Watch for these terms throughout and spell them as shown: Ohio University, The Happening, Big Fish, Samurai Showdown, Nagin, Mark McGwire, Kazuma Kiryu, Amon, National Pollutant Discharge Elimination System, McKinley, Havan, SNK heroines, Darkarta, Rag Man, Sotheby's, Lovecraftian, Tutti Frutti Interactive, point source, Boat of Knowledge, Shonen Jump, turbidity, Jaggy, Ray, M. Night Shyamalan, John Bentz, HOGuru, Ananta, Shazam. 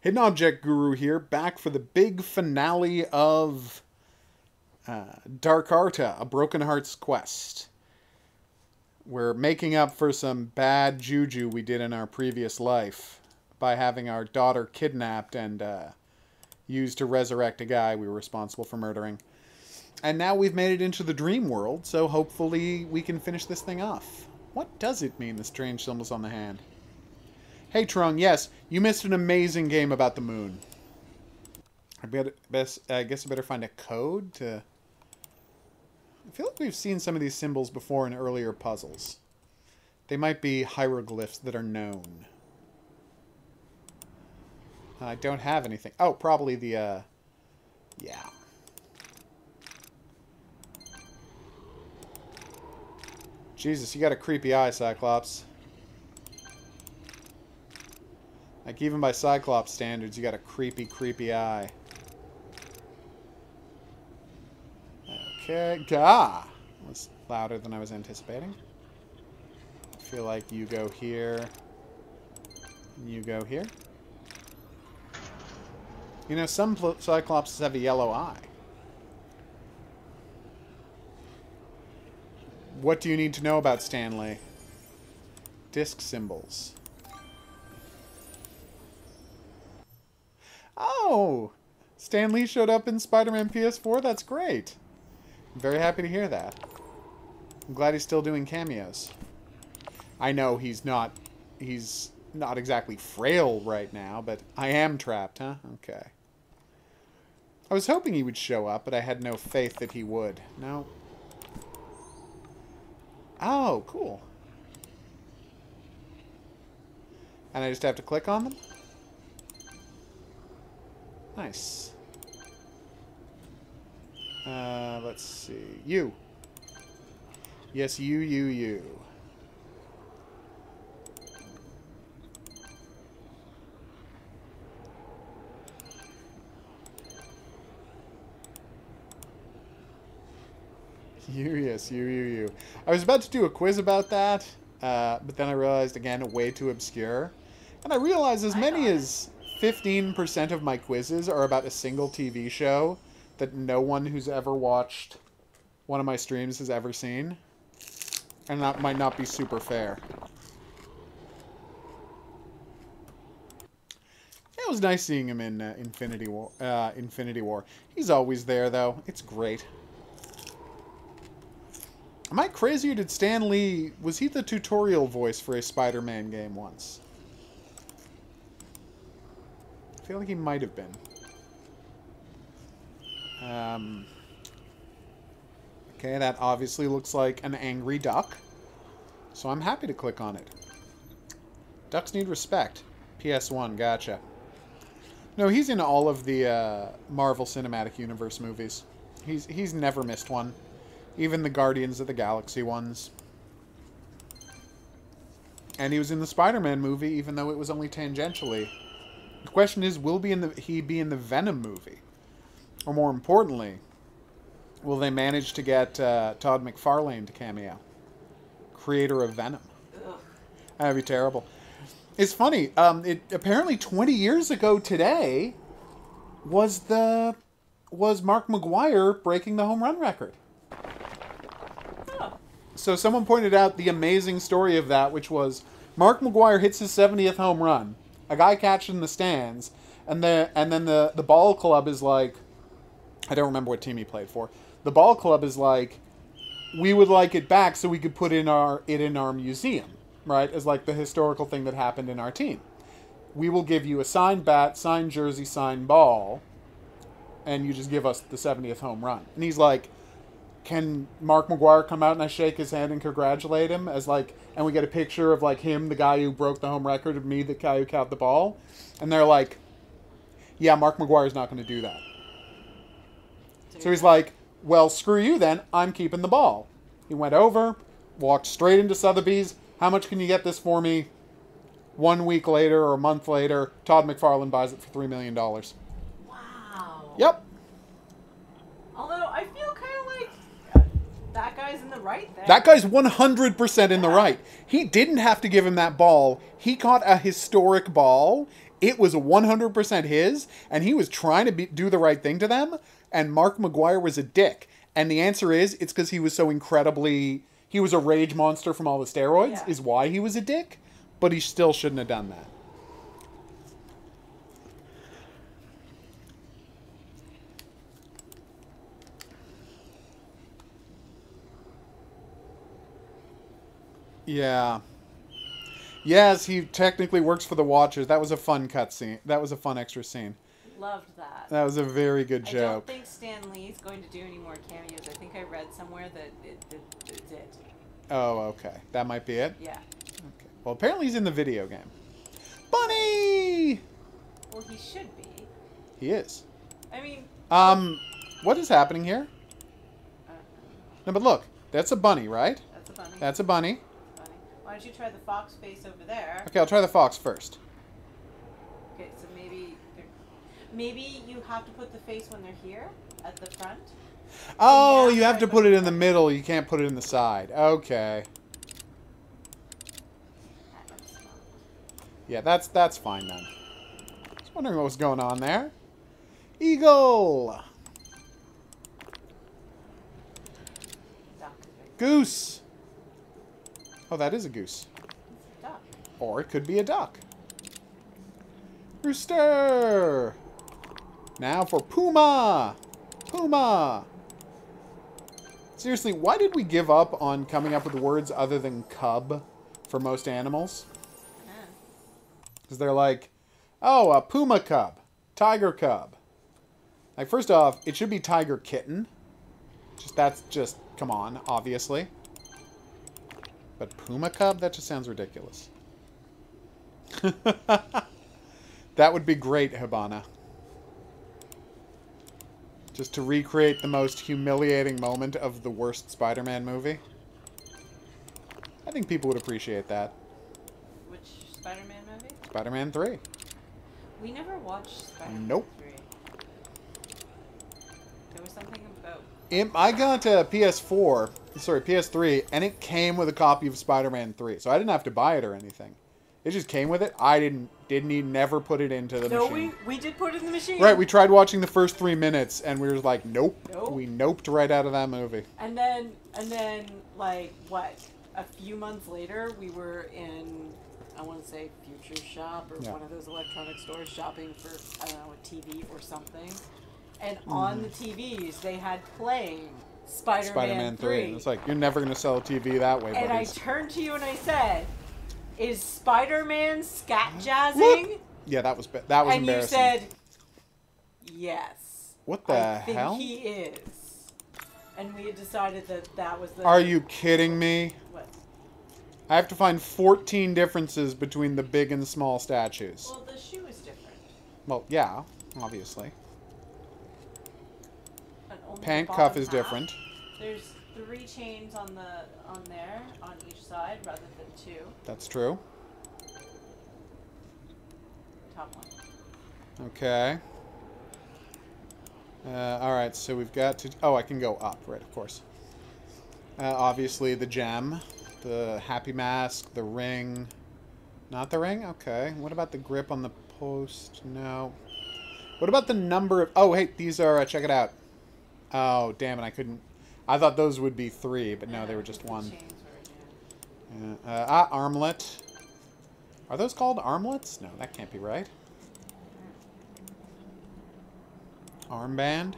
Hidden Object Guru here, back for the big finale of Darkarta, A Broken Heart's Quest. We're making up for some bad juju we did in our previous life by having our daughter kidnapped and used to resurrect a guy we were responsible for murdering. And now we've made it into the dream world, so hopefully we can finish this thing off. What does it mean, the strange symbols on the hand? Hey, Trung, yes, you missed an amazing game about the moon. I guess I better find a code to... I feel like we've seen some of these symbols before in earlier puzzles. They might be hieroglyphs that are known. I don't have anything. Oh, probably the, yeah. Jesus, you got a creepy eye, Cyclops. Like, even by Cyclops standards, you got a creepy, creepy eye. Okay, gah! That was louder than I was anticipating. I feel like you go here, and you go here. You know, some Cyclopses have a yellow eye. What do you need to know about Stan Lee? Disc symbols. Oh! Stan Lee showed up in Spider-Man PS4? That's great! I'm very happy to hear that. I'm glad he's still doing cameos. I know he's not exactly frail right now, but I am trapped, huh? Okay. I was hoping he would show up, but I had no faith that he would. No. Oh, cool. And I just have to click on them? Nice. Let's see. You. Yes, you. Yes, you. I was about to do a quiz about that, but then I realized, again, way too obscure. And I realized as many as... 15% of my quizzes are about a single TV show that no one who's ever watched one of my streams has ever seen. And that might not be super fair. It was nice seeing him in Infinity War. He's always there, though. It's great. Am I crazy, or did Stan Lee... Was he the tutorial voice for a Spider-Man game once? I feel like he might have been. Okay, that obviously looks like an angry duck. So I'm happy to click on it. Ducks need respect. PS1, gotcha. No, he's in all of the Marvel Cinematic Universe movies. He's never missed one. Even the Guardians of the Galaxy ones. And he was in the Spider-Man movie, even though it was only tangentially. The question is, will he be in the Venom movie? Or more importantly, will they manage to get Todd McFarlane to cameo? Creator of Venom. Ugh. That would be terrible. It's funny. Apparently 20 years ago today was Mark McGwire breaking the home run record. Oh. So someone pointed out the amazing story of that, which was Mark McGwire hits his 70th home run. A guy catches in the stands, and then the ball club is like, I don't remember what team he played for. The ball club is like, we would like it back so we could put it in our museum, right? As like the historical thing that happened in our team. We will give you a signed bat, signed jersey, signed ball, and you just give us the 70th home run. And he's like, can Mark McGwire come out and I shake his hand and congratulate him as like, and we get a picture of like him, the guy who broke the home record, of me, the guy who caught the ball. And they're like, yeah, Mark McGwire's not going to do that. So he's like, well, screw you then. I'm keeping the ball. He went over, walked straight into Sotheby's. How much can you get this for me? 1 week later or a month later, Todd McFarlane buys it for $3 million. Wow. Yep. Although I feel kind of like... That guy's in the right there. That guy's 100% in the right. He didn't have to give him that ball. He caught a historic ball It was 100% his, and he was trying to do the right thing to them, and Mark McGwire was a dick. And the answer is, it's because he was so incredibly... He was a rage monster from all the steroids, yeah, is why he was a dick, but he still shouldn't have done that. Yeah. Yes, he technically works for the Watchers. That was a fun cutscene. That was a fun extra scene. Loved that. That was a very good joke. I don't think Stan Lee is going to do any more cameos. I think I read somewhere that it's it. Oh, okay. That might be it? Yeah. Okay. Well, apparently he's in the video game. Bunny! Well, he should be. He is. I mean... what is happening here? No, but look. That's a bunny, right? That's a bunny. That's a bunny. Why don't you try the fox face over there? Okay, I'll try the fox first. Okay, so maybe you have to put the face when they're here at the front. Oh, you have to put it in the middle. You can't put it in the side. Okay. Yeah, that's fine then. I was wondering what was going on there. Eagle. Goose. Oh, that is a goose. It's a duck. Or it could be a duck. Rooster! Now for Puma! Puma! Seriously, why did we give up on coming up with words other than cub for most animals? Because they're like, oh, a puma cub. Tiger cub. Like, first off, it should be tiger kitten. That's just, come on, obviously. But puma cub? That just sounds ridiculous. That would be great, Hibana. Just to recreate the most humiliating moment of the worst Spider-Man movie. I think people would appreciate that. Which Spider-Man movie? Spider-Man 3. We never watched Spider-Man 3. There was something about... I got a PS4, sorry, PS3, and it came with a copy of Spider-Man 3, so I didn't have to buy it or anything. It just came with it. I didn't even never put it into the machine. No, we did put it in the machine. Right, we tried watching the first 3 minutes, and we were like, nope. We noped right out of that movie. And then, like, what? A few months later, we were in, I want to say, Future Shop or one of those electronic stores shopping for, I don't know, a TV or something. And on the TVs, they had playing Spider-Man 3. It's like, you're never going to sell a TV that way, buddies. And I turned to you and I said... Is Spider-Man scat jazzing? What? Yeah, that was and embarrassing. And you said, yes. What the hell? I think he is. And we had decided that that was the... Are you kidding me? What? I have to find 14 differences between the big and small statues. Well, the shoe is different. Well, yeah, obviously. Pant cuff is different. There's... 3 chains on there on each side rather than 2. That's true. Top one. Okay. All right, so we've got to. Oh, I can go up, right? Of course. Obviously, the gem, the happy mask, the ring. Not the ring. Okay. What about the grip on the post? No. What about the number of? Oh, hey, these are. Check it out. Oh, damn it! I couldn't. I thought those would be 3, but no, they were just 1. Armlet. Are those called armlets? No, that can't be right. Armband.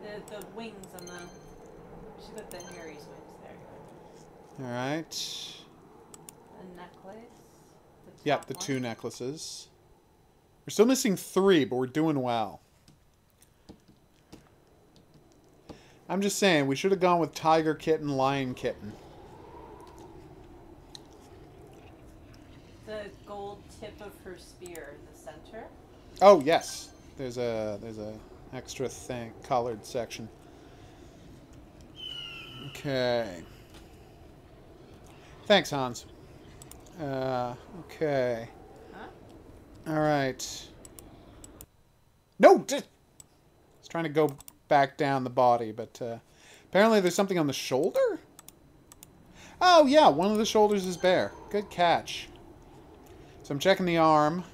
The wings on the... She got the Harry's wings there. All right. The necklace. Yep, the 2 necklaces. We're still missing 3, but we're doing well. I'm just saying, we should have gone with tiger kitten, lion kitten. The gold tip of her spear in the center. Oh yes, there's a extra thing collared section. Okay. Thanks, Hans. Okay. Huh? All right. No, just I was trying to go back down the body, but apparently there's something on the shoulder? Oh, yeah, one of the shoulders is bare. Good catch. So I'm checking the arm.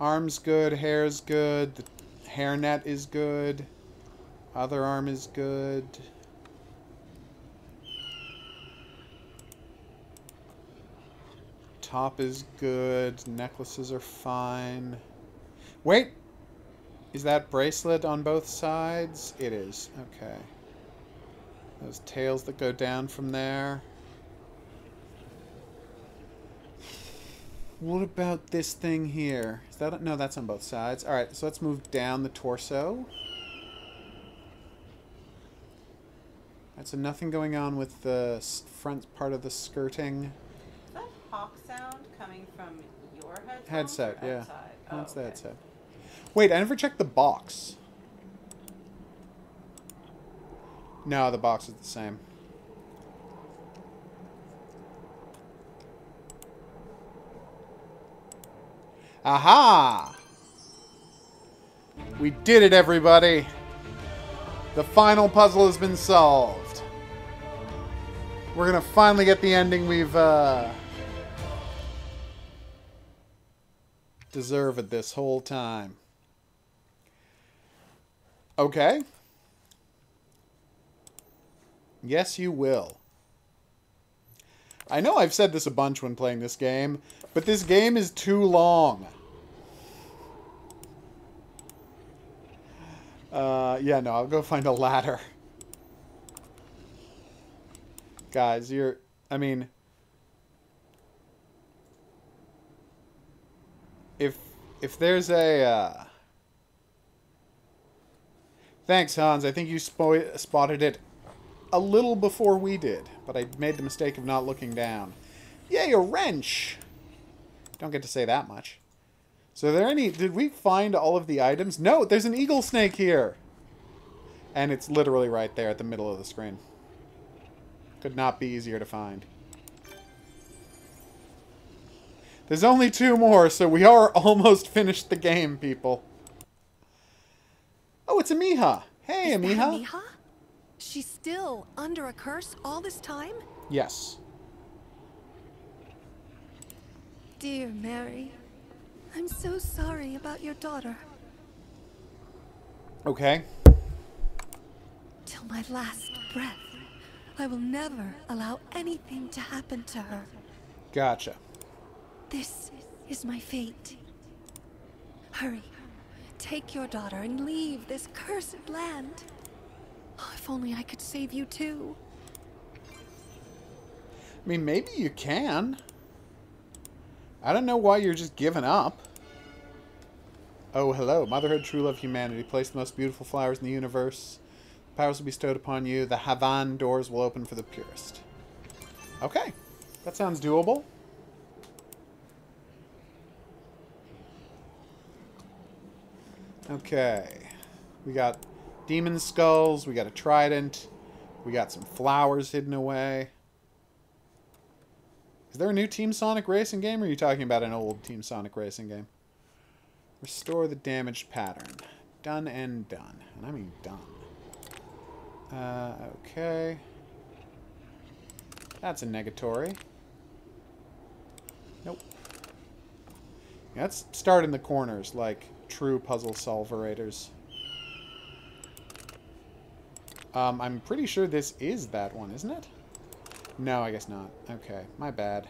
Arm's good, hair's good, the hairnet is good, other arm is good. Top is good, necklaces are fine. Wait! Is that bracelet on both sides? It is, okay. Those tails that go down from there. What about this thing here? Is that, no, that's on both sides. Alright, so let's move down the torso. Alright, so nothing going on with the front part of the skirting. Is that hawk sound coming from your headset? Headset, yeah. Oh, that's the headset. Wait, I never checked the box. No, the box is the same. Aha! We did it, everybody! The final puzzle has been solved. We're gonna finally get the ending we've, deserved this whole time. Okay. Yes, you will. I know I've said this a bunch when playing this game, but this game is too long. Yeah, no, I'll go find a ladder. Guys, you're... I mean... If there's a... Thanks, Hans. I think you spotted it a little before we did, but I made the mistake of not looking down. Yay, a wrench! Don't get to say that much. So are there any... Did we find all of the items? No, there's an eagle snake here! And it's literally right there at the middle of the screen. Could not be easier to find. There's only two more, so we are almost finished the game, people. Oh, it's Amiha! Hey, Amiha! Is that Amiha? She's still under a curse all this time? Yes. Dear Mary, I'm so sorry about your daughter. Okay. Till my last breath, I will never allow anything to happen to her. Gotcha. This is my fate. Hurry, take your daughter and leave this cursed land. Oh, if only I could save you too. I mean, maybe you can. I don't know why you're just giving up. Oh, hello. Motherhood, true love, humanity. Place the most beautiful flowers in the universe. The powers will be bestowed upon you. The Havan doors will open for the purest. Okay. That sounds doable. Okay. We got demon skulls. We got a trident. We got some flowers hidden away. Is there a new Team Sonic Racing game, or are you talking about an old Team Sonic Racing game? Restore the damaged pattern. Done and done. And I mean done. Okay. That's a negatory. Nope. Yeah, let's start in the corners, like true puzzle solverators. I'm pretty sure this is that one, isn't it? No, I guess not. Okay, my bad.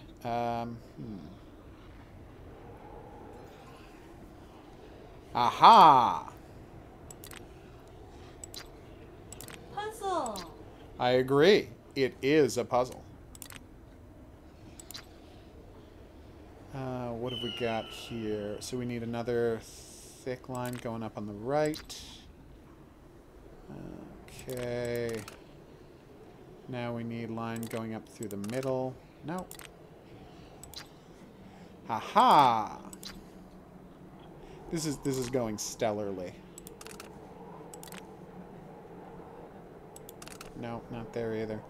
Aha! Puzzle! I agree. It is a puzzle. What have we got here? So we need another thick line going up on the right. Okay. Now we need line going up through the middle. Nope. Haha. This is going stellarly. No, not there either.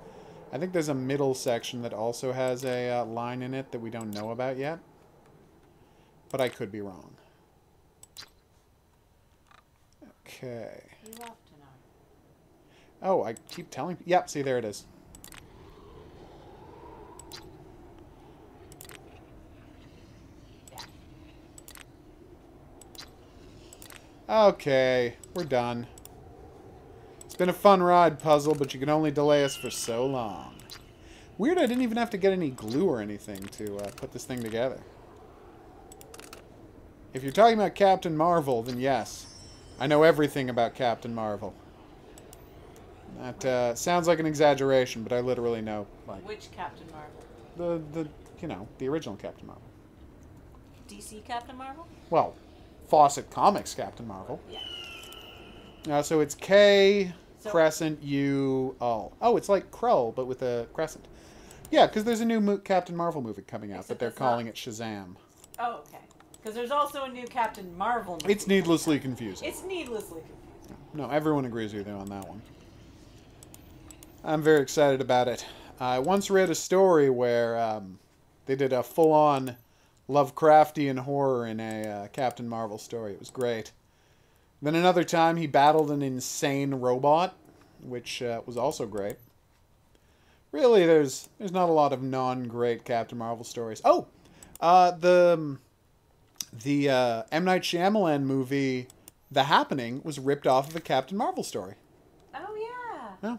I think there's a middle section that also has a line in it that we don't know about yet. But I could be wrong. Okay. You have to know. Oh, I keep telling... Yep, see, there it is. Okay, we're done. It's been a fun ride, Puzzle, but you can only delay us for so long. Weird, I didn't even have to get any glue or anything to put this thing together. If you're talking about Captain Marvel, then yes. I know everything about Captain Marvel. That sounds like an exaggeration, but I literally know. Like, which Captain Marvel? The you know, the original Captain Marvel. DC Captain Marvel? Well, Fawcett Comics Captain Marvel. Yeah. So it's K, so crescent, U, all. Oh, it's like Krull, but with a crescent. Yeah, because there's a new Captain Marvel movie coming out, but they're calling it Shazam. Oh, okay. Because there's also a new Captain Marvel movie. It's needlessly confusing. It's needlessly confusing. No, everyone agrees with you on that one. I'm very excited about it. I once read a story where they did a full-on Lovecraftian horror in a Captain Marvel story. It was great. Then another time he battled an insane robot, which was also great. Really, there's not a lot of non-great Captain Marvel stories. Oh! The M. Night Shyamalan movie, The Happening, was ripped off of a Captain Marvel story. Oh, yeah. Yeah.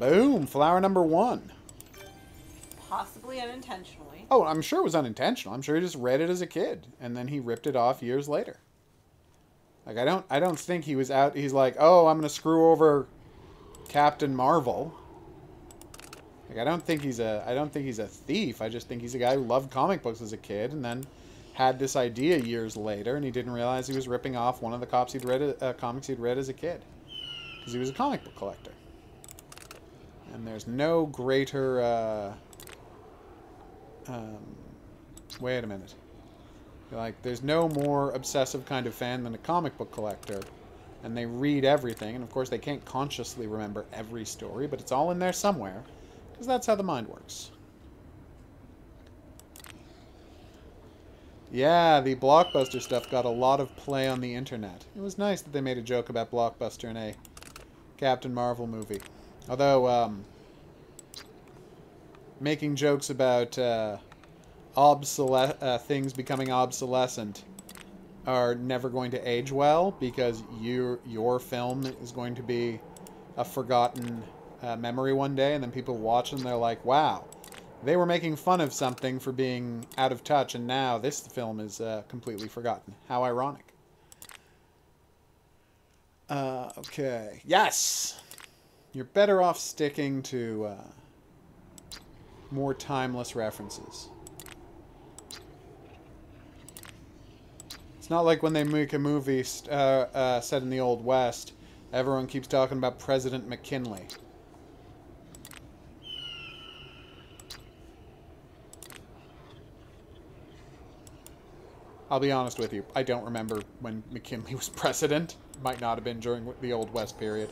Boom, flower number one. Possibly unintentionally. Oh, I'm sure it was unintentional. I'm sure he just read it as a kid, and then he ripped it off years later. Like, I don't think he was out. He's like, oh, I'm going to screw over Captain Marvel. Like, I don't think he's a thief. I just think he's a guy who loved comic books as a kid and then had this idea years later, and he didn't realize he was ripping off one of the comics he'd read as a kid, because he was a comic book collector. And there's no greater. Wait a minute. Like, there's no more obsessive kind of fan than a comic book collector. And they read everything, and of course they can't consciously remember every story, but it's all in there somewhere. Because that's how the mind works. Yeah, the Blockbuster stuff got a lot of play on the internet. It was nice that they made a joke about Blockbuster in a Captain Marvel movie. Although, making jokes about things becoming obsolescent are never going to age well, because your film is going to be a forgotten memory one day, and then people watch and they're like, wow, they were making fun of something for being out of touch, and now this film is completely forgotten. How ironic. Okay. Yes! You're better off sticking to more timeless references. It's not like when they make a movie set in the Old West, everyone keeps talking about President McKinley. I'll be honest with you. I don't remember when McKinley was president. It might not have been during the Old West period.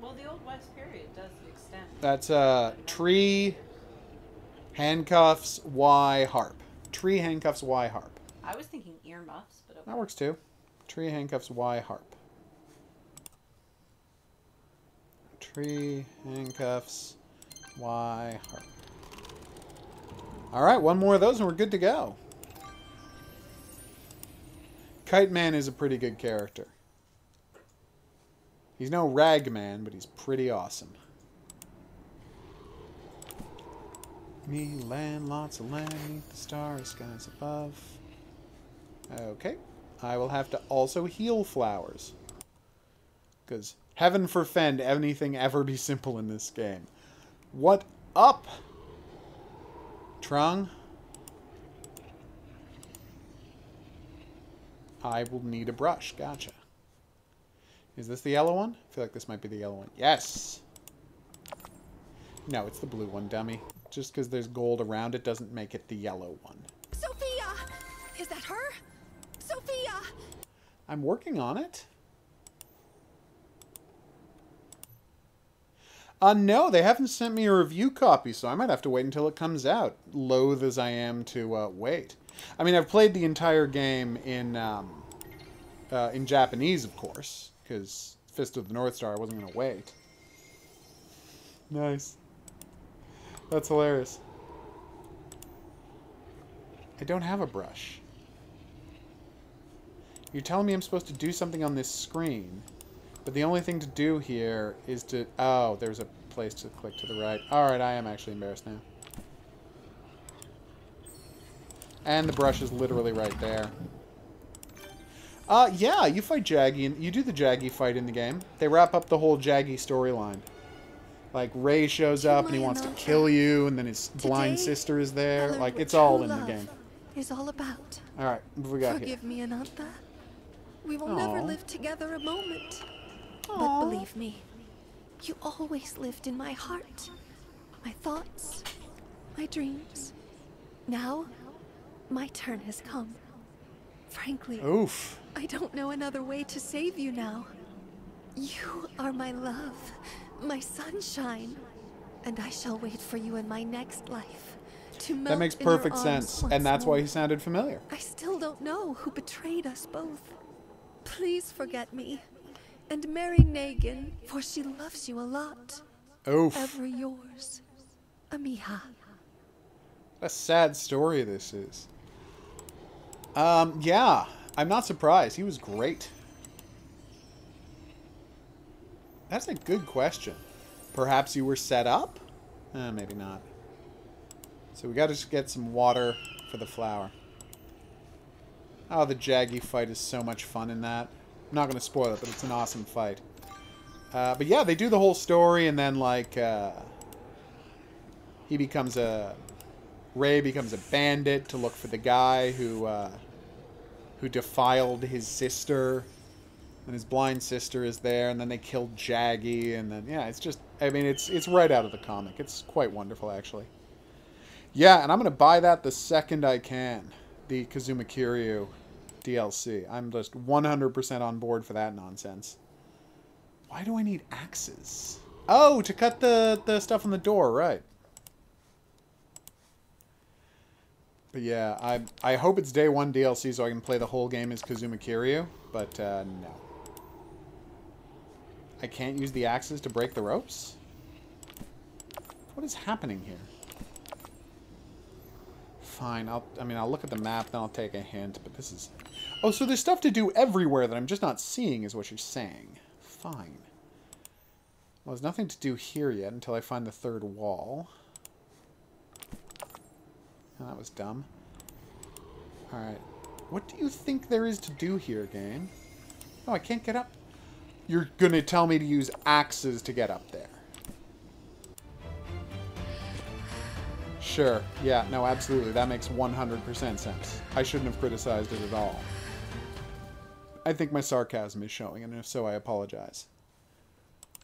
Well, the Old West period does extend. That's tree, handcuffs, Y, harp. Tree, handcuffs, Y, harp. I was thinking earmuffs, but okay. That works too. Tree, handcuffs, Y, harp. Tree, handcuffs, Y, harp. All right, one more of those and we're good to go. Kite Man is a pretty good character. He's no Rag Man, but he's pretty awesome. Me land, lots of land, meet the stars, skies above. Okay. I will have to also heal flowers. Because heaven forfend anything ever be simple in this game. What up? Trung? I will need a brush. Gotcha. Is this the yellow one? I feel like this might be the yellow one. Yes! No, it's the blue one, dummy. Just because there's gold around it doesn't make it the yellow one. Sophia! Is that her? Sophia! I'm working on it. No, they haven't sent me a review copy, so I might have to wait until it comes out. Loath as I am to wait. I mean, I've played the entire game in Japanese, of course, because Fist of the North Star, I wasn't going to wait. Nice. That's hilarious. I don't have a brush. You're telling me I'm supposed to do something on this screen, but the only thing to do here is to... Oh, there's a place to click to the right. Alright, I am actually embarrassed now. And the brush is literally right there. Yeah, you fight Jaggy, and you do the Jaggy fight in the game. They wrap up the whole Jaggy storyline. Like, Ray shows up and he wants to kill you, and then his blind sister is there. Like, it's all in the game. Is all about. Alright, what have we got here? Forgive me, Ananta. We will never live together a moment. But believe me, you always lived in my heart, my thoughts, my dreams. Now, my turn has come. Frankly, I don't know another way to save you now. You are my love, my sunshine, and I shall wait for you in my next life. To melt. That makes perfect sense, and that's why he sounded familiar. I still don't know who betrayed us both. Please forget me, and marry Nagin, for she loves you a lot. Ever yours, Amiha. What a sad story this is. Yeah, I'm not surprised. He was great. That's a good question. Perhaps you were set up? Maybe not. So we gotta just get some water for the flower. Oh, the Jaggy fight is so much fun in that. I'm not gonna spoil it, but it's an awesome fight. But yeah, they do the whole story, and then, like, he becomes a... Ray becomes a bandit to look for the guy who defiled his sister, and his blind sister is there, and then they kill Jaggy, and then yeah, it's just, I mean, it's right out of the comic. It's quite wonderful, actually. Yeah, and I'm gonna buy that the second I can, the Kazuma Kiryu DLC. I'm just 100% on board for that nonsense. Why do I need axes? Oh, to cut the stuff on the door, right? But yeah, I hope it's day one DLC so I can play the whole game as Kazuma Kiryu, but no. I can't use the axes to break the ropes? What is happening here? Fine, I mean, I'll look at the map, then I'll take a hint, but this is... Oh, so there's stuff to do everywhere that I'm just not seeing is what you're saying. Fine. Well, there's nothing to do here yet until I find the third wall. That was dumb. Alright. What do you think there is to do here, game? Oh, I can't get up. You're gonna tell me to use axes to get up there. Sure. Yeah, no, absolutely. That makes 100% sense. I shouldn't have criticized it at all. I think my sarcasm is showing, and if so, I apologize.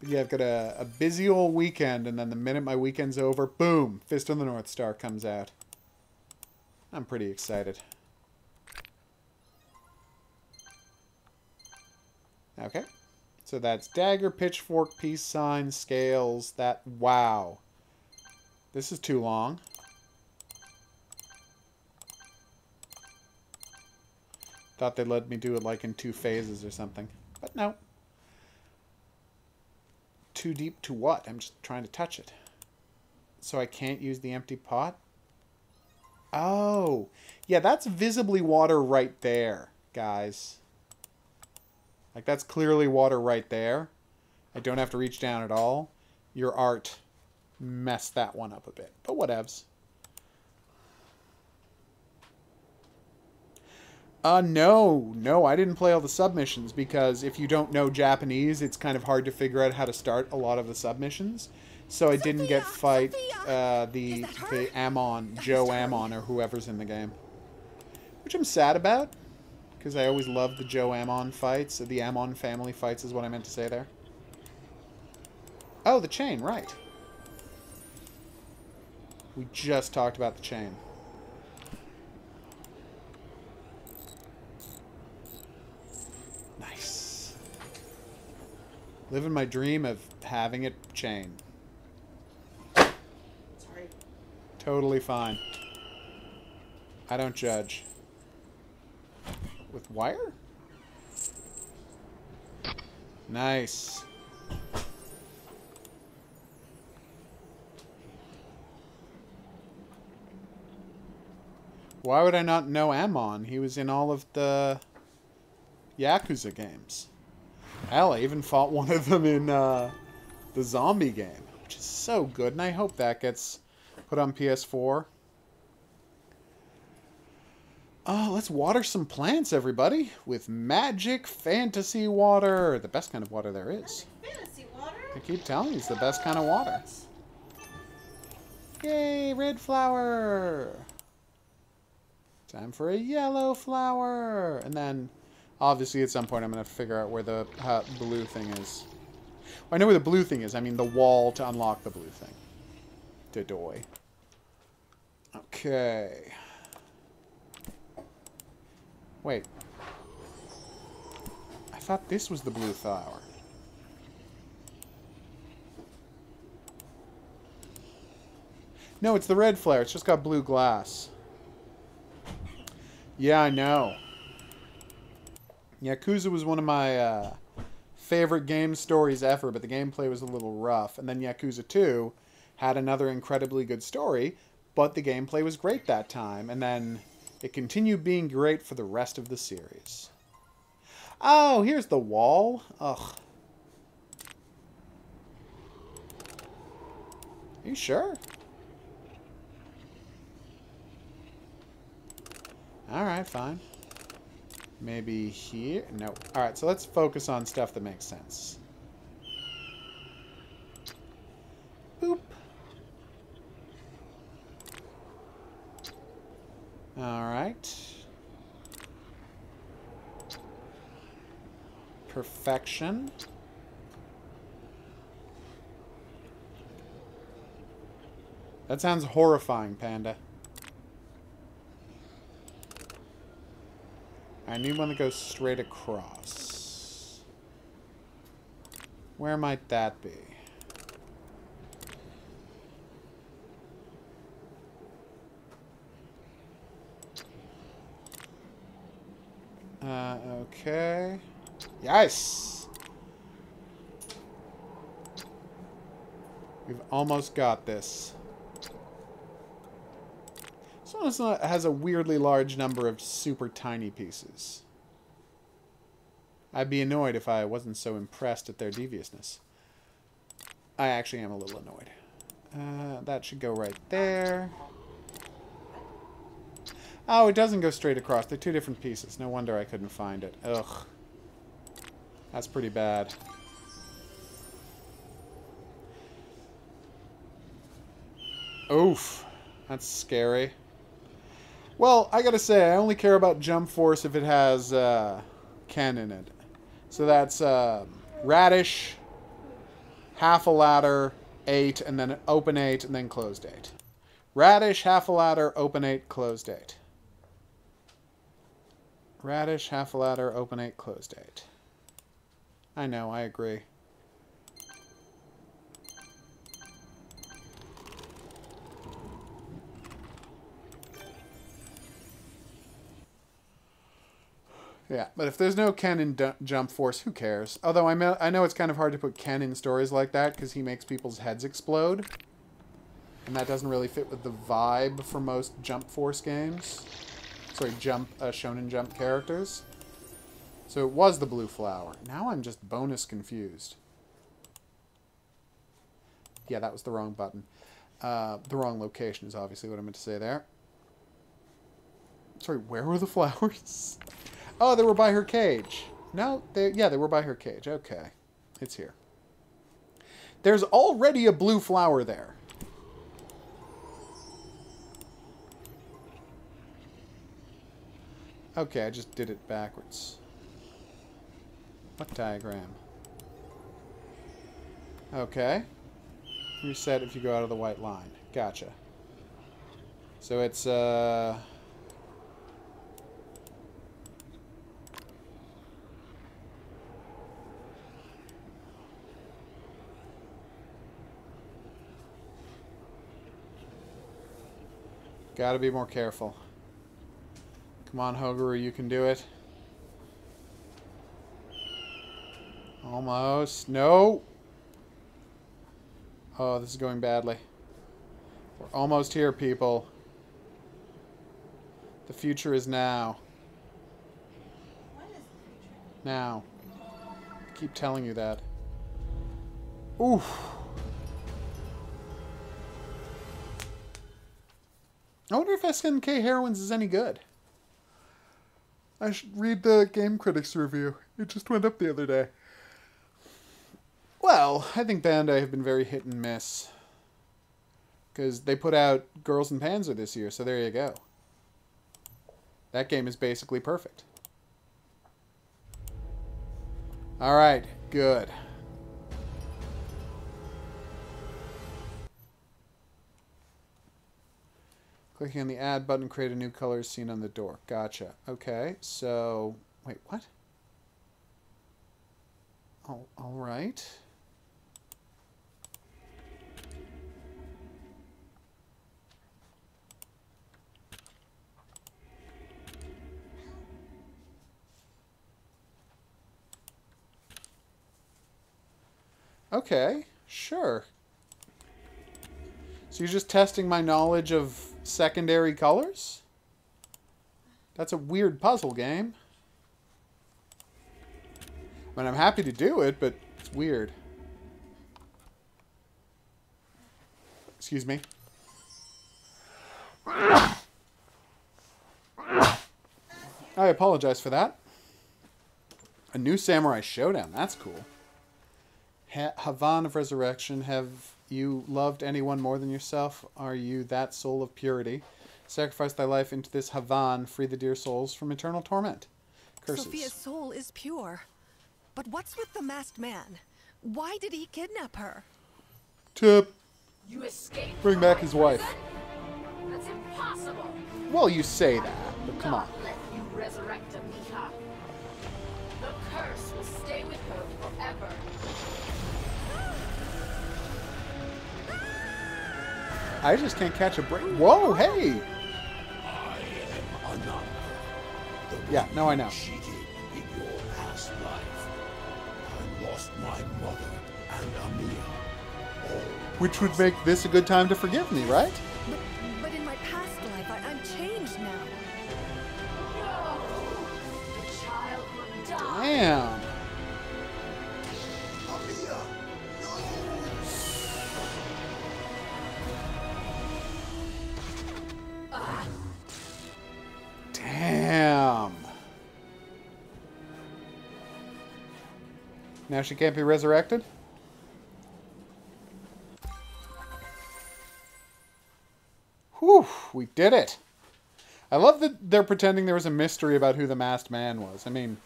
But yeah, I've got a busy old weekend, and then the minute my weekend's over, boom! Fist of the North Star comes out. I'm pretty excited. Okay. So that's dagger, pitchfork, peace sign, scales, that... Wow. This is too long. Thought they'd let me do it like in two phases or something. But no. Too deep to what? I'm just trying to touch it. So I can't use the empty pot? Oh, yeah, that's visibly water right there, guys. Like, that's clearly water right there. I don't have to reach down at all. Your art messed that one up a bit, but whatevs. No, I didn't play all the submissions because if you don't know Japanese, it's kind of hard to figure out how to start a lot of the submissions. So I didn't get fight the Amon, Joe Amon, or whoever's in the game. Which I'm sad about, because I always loved the Joe Amon fights. The Amon family fights is what I meant to say there. Oh, the chain, right. We just talked about the chain. Nice. Living my dream of having a chain. Totally fine. I don't judge. With wire? Nice. Why would I not know Amon? He was in all of the Yakuza games. Hell, I even fought one of them in the zombie game, which is so good, and I hope that gets put on PS4. Oh, let's water some plants, everybody, with magic fantasy water. The best kind of water there is. Magic fantasy water? I keep telling you, it's the best kind of water. Yay, red flower. Time for a yellow flower. And then, obviously, at some point, I'm going to figure out where the blue thing is. Well, I know where the blue thing is. I mean, the wall to unlock the blue thing. Dadoy. Okay. Wait. I thought this was the blue flower. No, it's the red flower. It's just got blue glass. Yeah, I know. Yakuza was one of my favorite game stories ever, but the gameplay was a little rough. And then Yakuza 2 had another incredibly good story, but the gameplay was great that time. And then it continued being great for the rest of the series. Oh, here's the wall. Ugh. Are you sure? Alright, fine. Maybe here? No. Alright, so let's focus on stuff that makes sense. Boop. Alright. Perfection. That sounds horrifying, Panda. I need one that goes straight across. Where might that be? Okay. Yes! We've almost got this. This one has a weirdly large number of super tiny pieces. I'd be annoyed if I wasn't so impressed at their deviousness. I actually am a little annoyed. That should go right there. Oh, it doesn't go straight across. They're two different pieces. No wonder I couldn't find it. Ugh. That's pretty bad. Oof. That's scary. Well, I gotta say, I only care about Jump Force if it has Ken in it. So that's radish, half a ladder, 8, and then open 8, and then closed 8. Radish, half a ladder, open 8, closed 8. Radish, half a ladder, open 8, closed 8. I know, I agree. Yeah, but if there's no Ken in Jump Force, who cares? Although I know it's kind of hard to put Ken in stories like that because he makes people's heads explode. And that doesn't really fit with the vibe for most Jump Force games. Sorry, Shonen Jump characters. So it was the blue flower. Now I'm just bonus confused. Yeah, that was the wrong button. The wrong location is obviously what I meant to say there. Sorry, where were the flowers? Oh, they were by her cage. No, yeah, they were by her cage. Okay. It's here. There's already a blue flower there. Okay, I just did it backwards. What diagram? Okay. Reset if you go out of the white line. Gotcha. So it's, gotta be more careful. Come on, Hogaru, you can do it. Almost. No! Oh, this is going badly. We're almost here, people. The future is now. Now. I keep telling you that. Oof. I wonder if SNK Heroines is any good. I should read the Game Critics review. It just went up the other day. Well, I think Bandai have been very hit and miss. Because they put out Girls and Panzer this year, so there you go. That game is basically perfect. Alright, good. Clicking on the add button, create a new color seen on the door. Gotcha. Okay, so... Wait, what? Oh, alright. Okay, sure. So you're just testing my knowledge of secondary colors? That's a weird puzzle game. I mean, I'm happy to do it, but it's weird. Excuse me. I apologize for that. A new Samurai Showdown, that's cool. Havan of Resurrection, have you loved anyone more than yourself? Are you that soul of purity? Sacrifice thy life into this Havan, free the dear souls from eternal torment. Curses. Sophia's soul is pure, but what's with the masked man? Why did he kidnap her? To bring back his wife. That's impossible. Well, you say that, but come on. Let you resurrect Amiha. The curse will stay with her forever. I just can't catch a break. Whoa, hey! I am Ananta. Yeah, no, I know. Cheated in your past life. I lost my mother and Amiha. Which would make this a good time to forgive me, right? But in my past life, I'm changed now. No, the child will die. Damn. Damn. Now she can't be resurrected? Whew, we did it. I love that they're pretending there was a mystery about who the masked man was. I mean,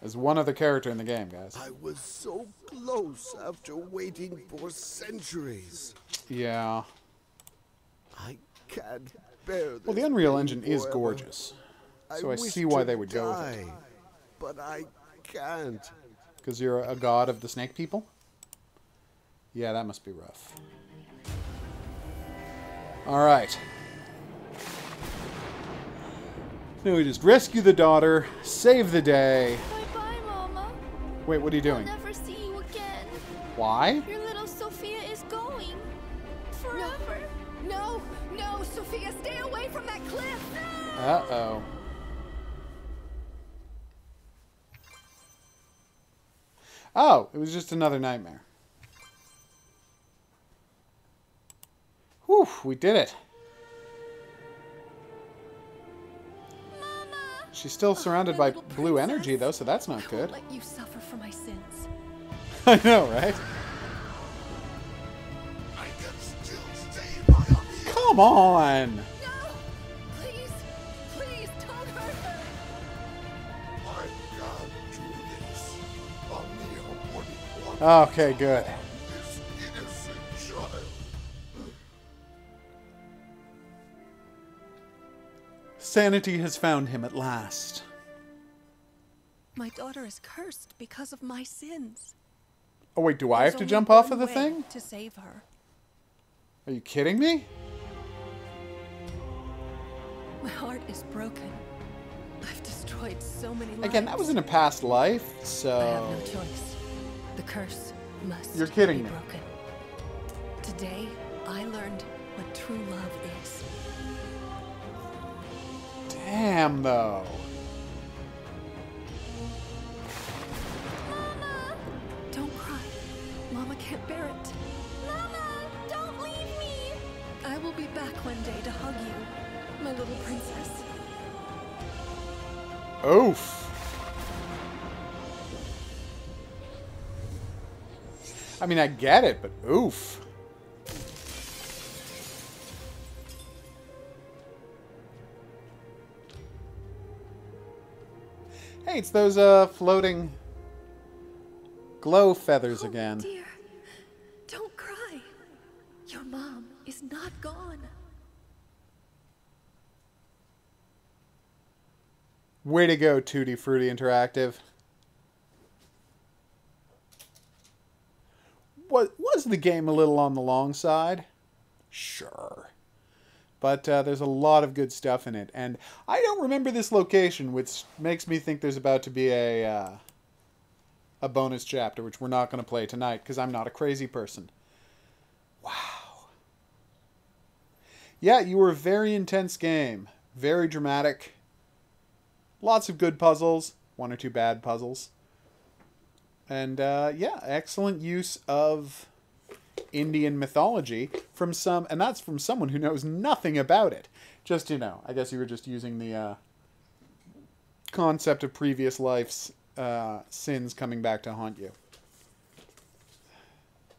there's one other character in the game, guys. I was so close after waiting for centuries. Yeah. I can't bear this. Well, the Unreal Engine is gorgeous. So I see why they would go with it. But I can't. Because you're a god of the snake people? Yeah, that must be rough. Alright. Now we just rescue the daughter, save the day. Bye-bye, Mama. Wait, what are you doing? I'll never see you again. Why? Your little Sophia is going. Forever. No, no, Sophia, stay away from that cliff. No! Uh-oh. Oh, it was just another nightmare. Whew, we did it. Mama. She's still surrounded by blue energy, though, so that's not good. I won't let you suffer for my sins. I know, right? I can still stay by you. Come on! Okay, good. Sanity has found him at last. My daughter is cursed because of my sins. Oh wait, do I have to jump off of the thing? To save her. Are you kidding me? My heart is broken. I've destroyed so many lives. Again, that was in a past life, so... I have no choice. The curse must You're kidding be broken. Me. Today, I learned what true love is. Damn, though. Mama! Don't cry. Mama can't bear it. Mama, don't leave me! I will be back one day to hug you, my little princess. Oof. I mean, I get it, but oof. Hey, it's those floating glow feathers again. Dear. Don't cry. Your mom is not gone. Way to go, Tutti Frutti Interactive. Was the game a little on the long side? Sure. But there's a lot of good stuff in it. And I don't remember this location, which makes me think there's about to be a bonus chapter, which we're not going to play tonight because I'm not a crazy person. Wow. Yeah, you were a very intense game. Very dramatic. Lots of good puzzles, one or two bad puzzles. And, yeah, excellent use of Indian mythology from some... And that's from someone who knows nothing about it. Just, you know, I guess you were just using the concept of previous life's sins coming back to haunt you.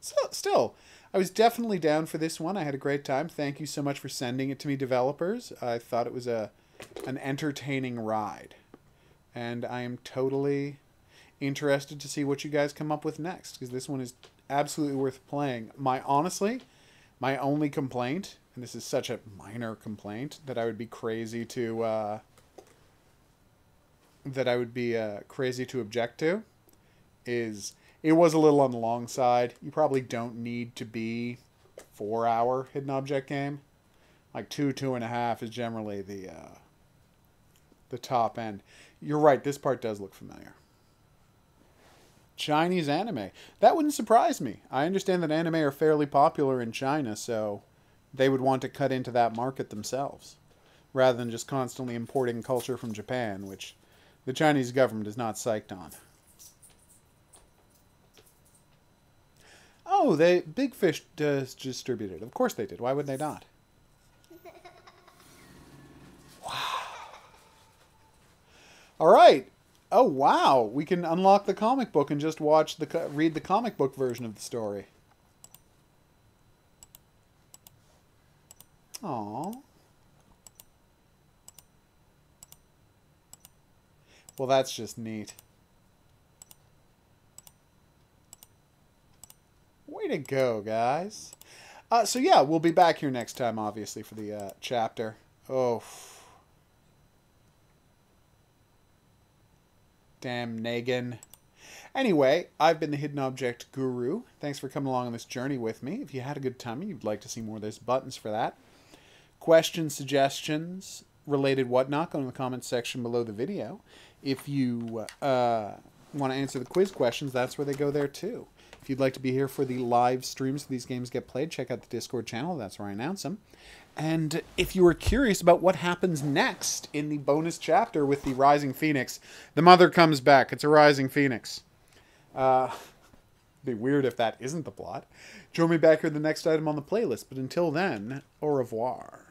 So, still, I was definitely down for this one. I had a great time. Thank you so much for sending it to me, developers. I thought it was an entertaining ride, and I am totally interested to see what you guys come up with next, because this one is absolutely worth playing. Honestly, my only complaint, and this is such a minor complaint that I would be crazy to object to, is it was a little on the long side. You probably don't need to be 4-hour hidden object game. Like 2, 2.5 is generally the top end. You're right, this part does look familiar. Chinese anime. That wouldn't surprise me. I understand that anime are fairly popular in China, so they would want to cut into that market themselves, rather than just constantly importing culture from Japan, which the Chinese government is not psyched on. Oh, Big Fish distributed. Of course they did. Why would they not? All right. Oh, wow. We can unlock the comic book and just read the comic book version of the story. Aww. Well, that's just neat. Way to go, guys. So, yeah, we'll be back here next time, obviously, for the chapter. Oh, damn Nagin. Anyway, I've been the Hidden Object Guru. Thanks for coming along on this journey with me. If you had a good time and you'd like to see more, there's buttons for that. Questions, suggestions, related whatnot, go in the comments section below the video. If you want to answer the quiz questions, that's where they go there too. If you'd like to be here for the live streams where these games get played, check out the Discord channel. That's where I announce them. And if you were curious about what happens next in the bonus chapter with the Rising Phoenix, the mother comes back. It's a Rising Phoenix. It'd be weird if that isn't the plot. Join me back here for the next item on the playlist. But until then, au revoir.